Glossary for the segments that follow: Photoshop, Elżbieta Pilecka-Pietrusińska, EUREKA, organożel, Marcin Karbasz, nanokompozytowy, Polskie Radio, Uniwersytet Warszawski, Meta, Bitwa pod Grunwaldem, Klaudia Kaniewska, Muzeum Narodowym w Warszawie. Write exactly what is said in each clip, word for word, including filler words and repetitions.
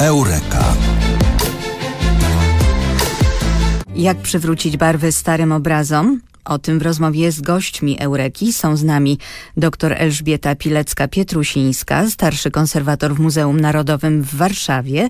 EUREKA. Jak przywrócić barwy starym obrazom? O tym w rozmowie z gośćmi Eureki są z nami dr Elżbieta Pilecka-Pietrusińska, starszy konserwator w Muzeum Narodowym w Warszawie,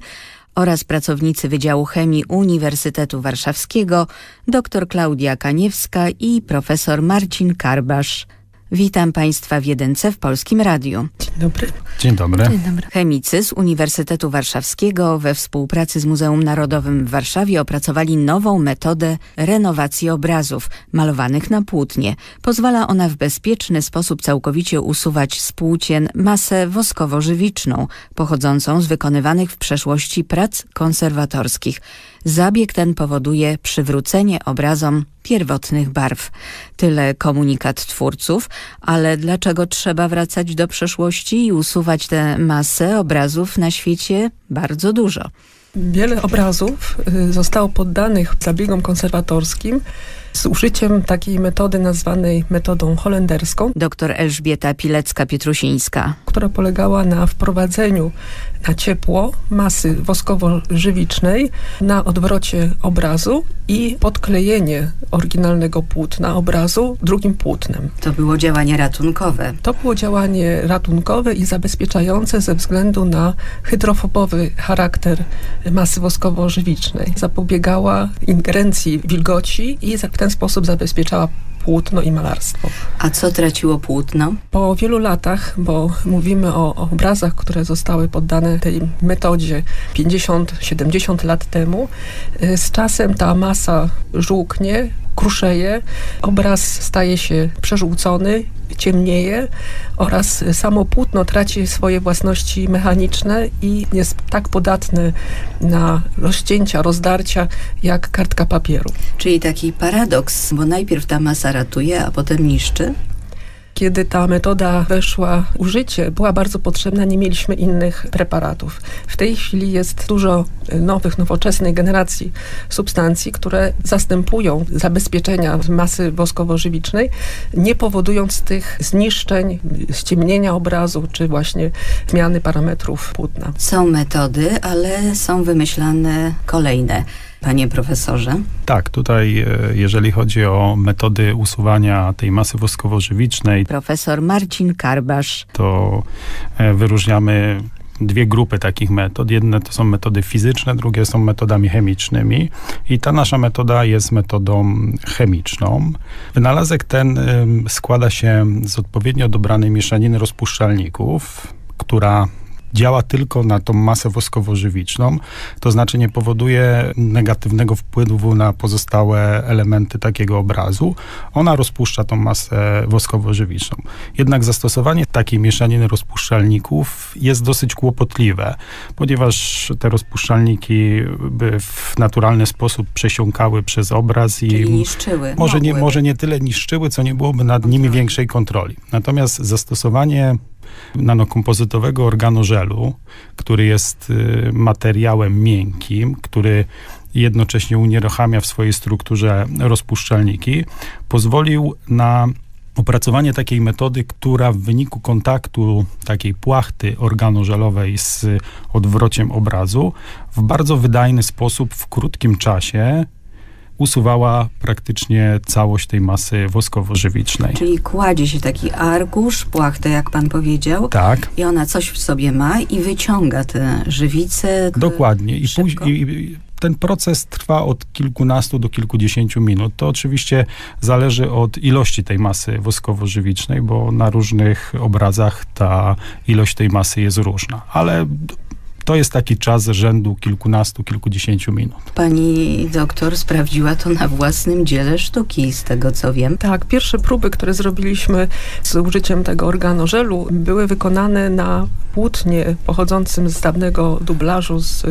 oraz pracownicy Wydziału Chemii Uniwersytetu Warszawskiego dr Klaudia Kaniewska i profesor Marcin Karbasz. Witam Państwa w Jedynce w Polskim Radiu. Dzień dobry. Dzień dobry. Dzień dobry. Chemicy z Uniwersytetu Warszawskiego we współpracy z Muzeum Narodowym w Warszawie opracowali nową metodę renowacji obrazów malowanych na płótnie. Pozwala ona w bezpieczny sposób całkowicie usuwać z płócien masę woskowo-żywiczną pochodzącą z wykonywanych w przeszłości prac konserwatorskich. Zabieg ten powoduje przywrócenie obrazom pierwotnych barw. Tyle komunikat twórców, ale dlaczego trzeba wracać do przeszłości i usuwać tę masę obrazów na świecie bardzo dużo? Wiele obrazów zostało poddanych zabiegom konserwatorskim z użyciem takiej metody nazwanej metodą holenderską. Doktor Elżbieta Pilecka-Pietrusińska. Która polegała na wprowadzeniu na ciepło masy woskowo-żywicznej na odwrocie obrazu i podklejenie oryginalnego płótna obrazu drugim płótnem. To było działanie ratunkowe. To było działanie ratunkowe i zabezpieczające ze względu na hydrofobowy charakter masy woskowo-żywicznej. Zapobiegała ingerencji wilgoci i w ten sposób zabezpieczała płótno i malarstwo. A co traciło płótno? Po wielu latach, bo mówimy o, o obrazach, które zostały poddane tej metodzie pięćdziesiąt siedemdziesiąt lat temu, z czasem ta masa żółknie, kruszeje, obraz staje się przeżółcony, ciemnieje oraz samo płótno traci swoje własności mechaniczne i jest tak podatne na rozcięcia, rozdarcia jak kartka papieru. Czyli taki paradoks, bo najpierw ta masa ratuje, a potem niszczy? Kiedy ta metoda weszła w użycie, była bardzo potrzebna, nie mieliśmy innych preparatów. W tej chwili jest dużo nowych, nowoczesnej generacji substancji, które zastępują zabezpieczenia masy woskowo-żywicznej, nie powodując tych zniszczeń, ściemnienia obrazu, czy właśnie zmiany parametrów płótna. Są metody, ale są wymyślane kolejne. Panie profesorze? Tak, tutaj jeżeli chodzi o metody usuwania tej masy woskowo-żywicznej, profesor Marcin Karbasz, to wyróżniamy dwie grupy takich metod. Jedne to są metody fizyczne, drugie są metodami chemicznymi i ta nasza metoda jest metodą chemiczną. Wynalazek ten składa się z odpowiednio dobranej mieszaniny rozpuszczalników, która działa tylko na tą masę woskowo-żywiczną, to znaczy nie powoduje negatywnego wpływu na pozostałe elementy takiego obrazu. Ona rozpuszcza tą masę woskowo-żywiczną. Jednak zastosowanie takiej mieszaniny rozpuszczalników jest dosyć kłopotliwe, ponieważ te rozpuszczalniki by w naturalny sposób przesiąkały przez obraz i czyli niszczyły. Może nie, może nie tyle niszczyły, co nie byłoby nad nimi większej kontroli. Natomiast zastosowanie nanokompozytowego organożelu, który jest materiałem miękkim, który jednocześnie unieruchamia w swojej strukturze rozpuszczalniki, pozwolił na opracowanie takiej metody, która w wyniku kontaktu takiej płachty organożelowej z odwrociem obrazu w bardzo wydajny sposób w krótkim czasie usuwała praktycznie całość tej masy woskowo-żywicznej. Czyli kładzie się taki arkusz, płachtę, jak pan powiedział. Tak. I ona coś w sobie ma i wyciąga te żywice. Dokładnie. I, i ten proces trwa od kilkunastu do kilkudziesięciu minut. To oczywiście zależy od ilości tej masy woskowo-żywicznej, bo na różnych obrazach ta ilość tej masy jest różna. Ale to jest taki czas rzędu kilkunastu, kilkudziesięciu minut. Pani doktor sprawdziła to na własnym dziele sztuki, z tego co wiem. Tak, pierwsze próby, które zrobiliśmy z użyciem tego organożelu, były wykonane na płótnie pochodzącym z dawnego dublażu z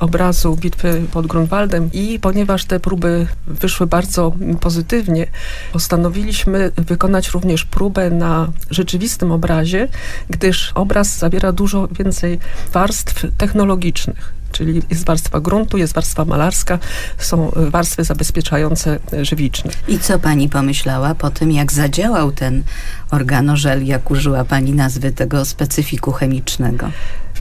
obrazu Bitwy pod Grunwaldem i ponieważ te próby wyszły bardzo pozytywnie, postanowiliśmy wykonać również próbę na rzeczywistym obrazie, gdyż obraz zawiera dużo więcej warstw technologicznych, czyli jest warstwa gruntu, jest warstwa malarska, są warstwy zabezpieczające żywiczne. I co pani pomyślała po tym, jak zadziałał ten organożel, jak użyła pani nazwy tego specyfiku chemicznego?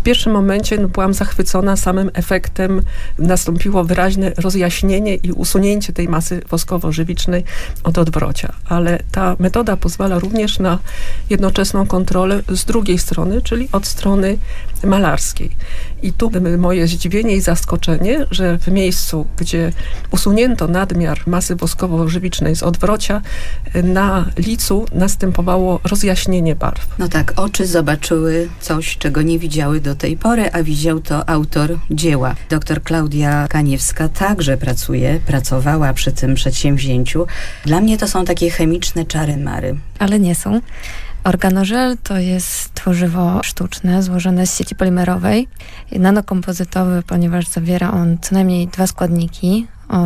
pierwszym momencie no, byłam zachwycona samym efektem. Nastąpiło wyraźne rozjaśnienie i usunięcie tej masy woskowo-żywicznej od odwrocia. Ale ta metoda pozwala również na jednoczesną kontrolę z drugiej strony, czyli od strony malarskiej. I tu moje zdziwienie i zaskoczenie, że w miejscu, gdzie usunięto nadmiar masy woskowo-żywicznej z odwrocia, na licu następowało rozjaśnienie barw. No tak, oczy zobaczyły coś, czego nie widziały do tej pory, a widział to autor dzieła. Doktor Klaudia Kaniewska także pracuje, pracowała przy tym przedsięwzięciu. Dla mnie to są takie chemiczne czary-mary. Ale nie są. Organożel to jest tworzywo sztuczne złożone z sieci polimerowej, nanokompozytowy, ponieważ zawiera on co najmniej dwa składniki o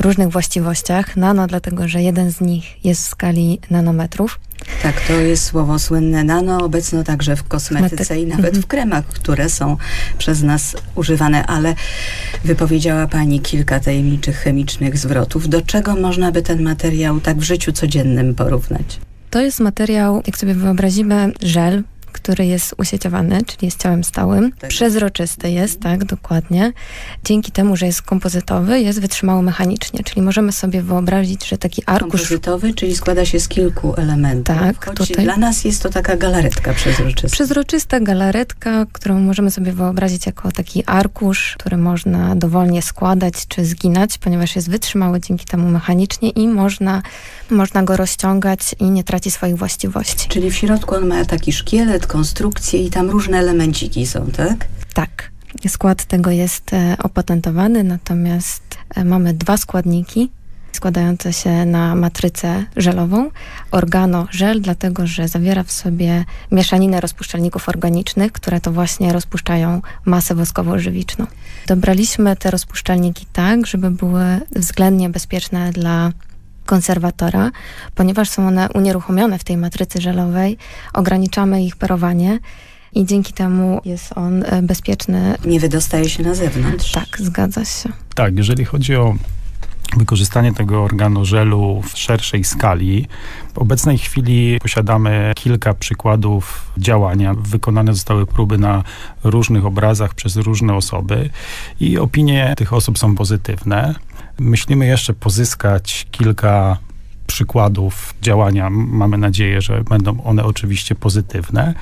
różnych właściwościach. Nano, dlatego że jeden z nich jest w skali nanometrów. Tak, to jest słowo słynne nano, obecno także w kosmetyce Mety. i nawet mhm. w kremach, które są przez nas używane, ale wypowiedziała Pani kilka tajemniczych chemicznych zwrotów. Do czego można by ten materiał tak w życiu codziennym porównać? To jest materiał, jak sobie wyobrazimy, żel, który jest usieciowany, czyli jest ciałem stałym. Przezroczysty jest, tak, dokładnie. Dzięki temu, że jest kompozytowy, jest wytrzymały mechanicznie, czyli możemy sobie wyobrazić, że taki arkusz... Kompozytowy, czyli składa się z kilku elementów. Tak, choć tutaj... dla nas jest to taka galaretka przezroczysta. Przezroczysta galaretka, którą możemy sobie wyobrazić jako taki arkusz, który można dowolnie składać czy zginać, ponieważ jest wytrzymały dzięki temu mechanicznie i można, można go rozciągać i nie traci swoich właściwości. Czyli w środku on ma taki szkielet, konstrukcje i tam różne elemenciki są, tak? Tak. Skład tego jest opatentowany, natomiast mamy dwa składniki składające się na matrycę żelową. Organożel, dlatego że zawiera w sobie mieszaninę rozpuszczalników organicznych, które to właśnie rozpuszczają masę woskowo-żywiczną. Dobraliśmy te rozpuszczalniki tak, żeby były względnie bezpieczne dla konserwatora, ponieważ są one unieruchomione w tej matrycy żelowej, ograniczamy ich parowanie i dzięki temu jest on bezpieczny. Nie wydostaje się na zewnątrz. Tak, zgadza się. Tak, jeżeli chodzi o wykorzystanie tego organożelu w szerszej skali. W obecnej chwili posiadamy kilka przykładów działania. Wykonane zostały próby na różnych obrazach przez różne osoby i opinie tych osób są pozytywne. Myślimy jeszcze pozyskać kilka przykładów działania. Mamy nadzieję, że będą one oczywiście pozytywne.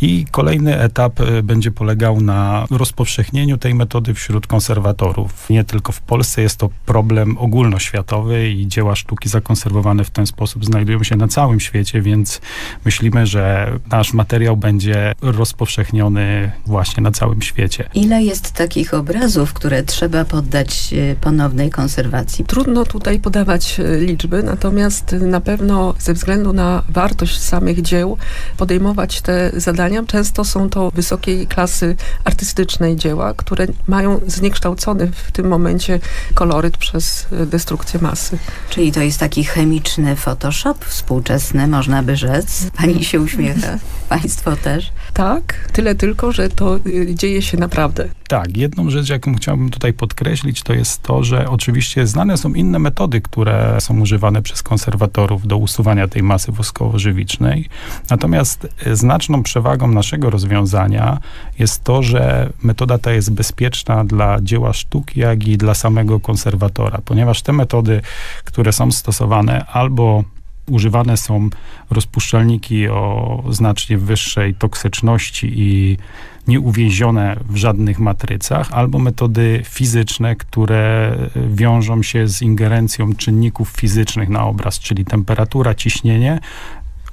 I kolejny etap będzie polegał na rozpowszechnieniu tej metody wśród konserwatorów. Nie tylko w Polsce, jest to problem ogólnoświatowy i dzieła sztuki zakonserwowane w ten sposób znajdują się na całym świecie, więc myślimy, że nasz materiał będzie rozpowszechniony właśnie na całym świecie. Ile jest takich obrazów, które trzeba poddać ponownej konserwacji? Trudno tutaj podawać liczby, natomiast Natomiast na pewno ze względu na wartość samych dzieł podejmować te zadania. Często są to wysokiej klasy artystycznej dzieła, które mają zniekształcony w tym momencie koloryt przez destrukcję masy. Czyli to jest taki chemiczny Photoshop współczesny, można by rzec. Pani się uśmiecha, Państwo też. Tak, tyle tylko, że to dzieje się naprawdę. Tak, jedną rzecz, jaką chciałbym tutaj podkreślić, to jest to, że oczywiście znane są inne metody, które są używane przez konserwatorów do usuwania tej masy woskowo-żywicznej. Natomiast znaczną przewagą naszego rozwiązania jest to, że metoda ta jest bezpieczna dla dzieła sztuki, jak i dla samego konserwatora, ponieważ te metody, które są stosowane albo używane są rozpuszczalniki o znacznie wyższej toksyczności i nieuwięzione w żadnych matrycach, albo metody fizyczne, które wiążą się z ingerencją czynników fizycznych na obraz, czyli temperatura, ciśnienie,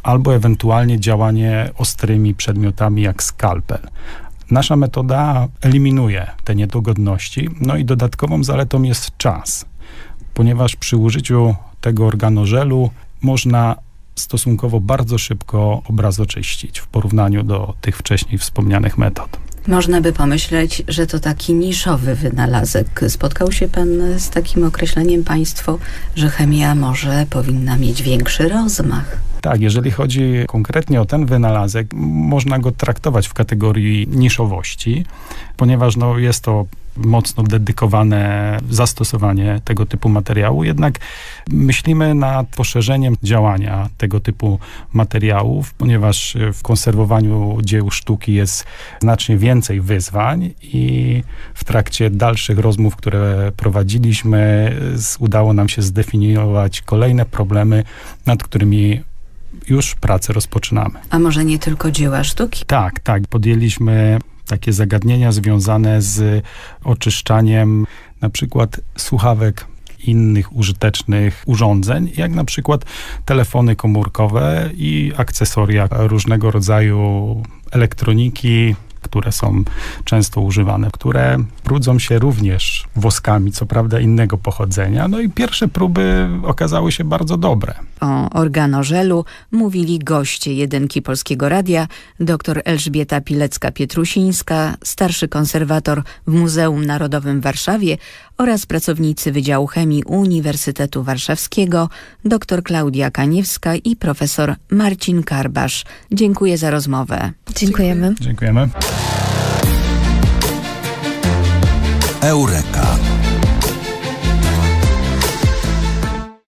albo ewentualnie działanie ostrymi przedmiotami jak skalpel. Nasza metoda eliminuje te niedogodności, no i dodatkową zaletą jest czas, ponieważ przy użyciu tego organożelu można stosunkowo bardzo szybko obraz oczyścić w porównaniu do tych wcześniej wspomnianych metod. Można by pomyśleć, że to taki niszowy wynalazek. Spotkał się Pan z takim określeniem, Państwo, że chemia może powinna mieć większy rozmach. Tak, jeżeli chodzi konkretnie o ten wynalazek, można go traktować w kategorii niszowości, ponieważ no, jest to mocno dedykowane zastosowanie tego typu materiału, jednak myślimy nad poszerzeniem działania tego typu materiałów, ponieważ w konserwowaniu dzieł sztuki jest znacznie więcej wyzwań i w trakcie dalszych rozmów, które prowadziliśmy, udało nam się zdefiniować kolejne problemy, nad którymi już pracę rozpoczynamy. A może nie tylko dzieła sztuki? Tak, tak. Podjęliśmy takie zagadnienia związane z oczyszczaniem na przykład słuchawek, innych użytecznych urządzeń, jak na przykład telefony komórkowe i akcesoria różnego rodzaju elektroniki, które są często używane, które brudzą się również woskami, co prawda innego pochodzenia. No i pierwsze próby okazały się bardzo dobre. O organożelu mówili goście Jedynki Polskiego Radia, dr Elżbieta Pilecka-Pietrusińska, starszy konserwator w Muzeum Narodowym w Warszawie oraz pracownicy Wydziału Chemii Uniwersytetu Warszawskiego, dr Klaudia Kaniewska i profesor Marcin Karbasz. Dziękuję za rozmowę. Dziękujemy. Dziękujemy. Eureka.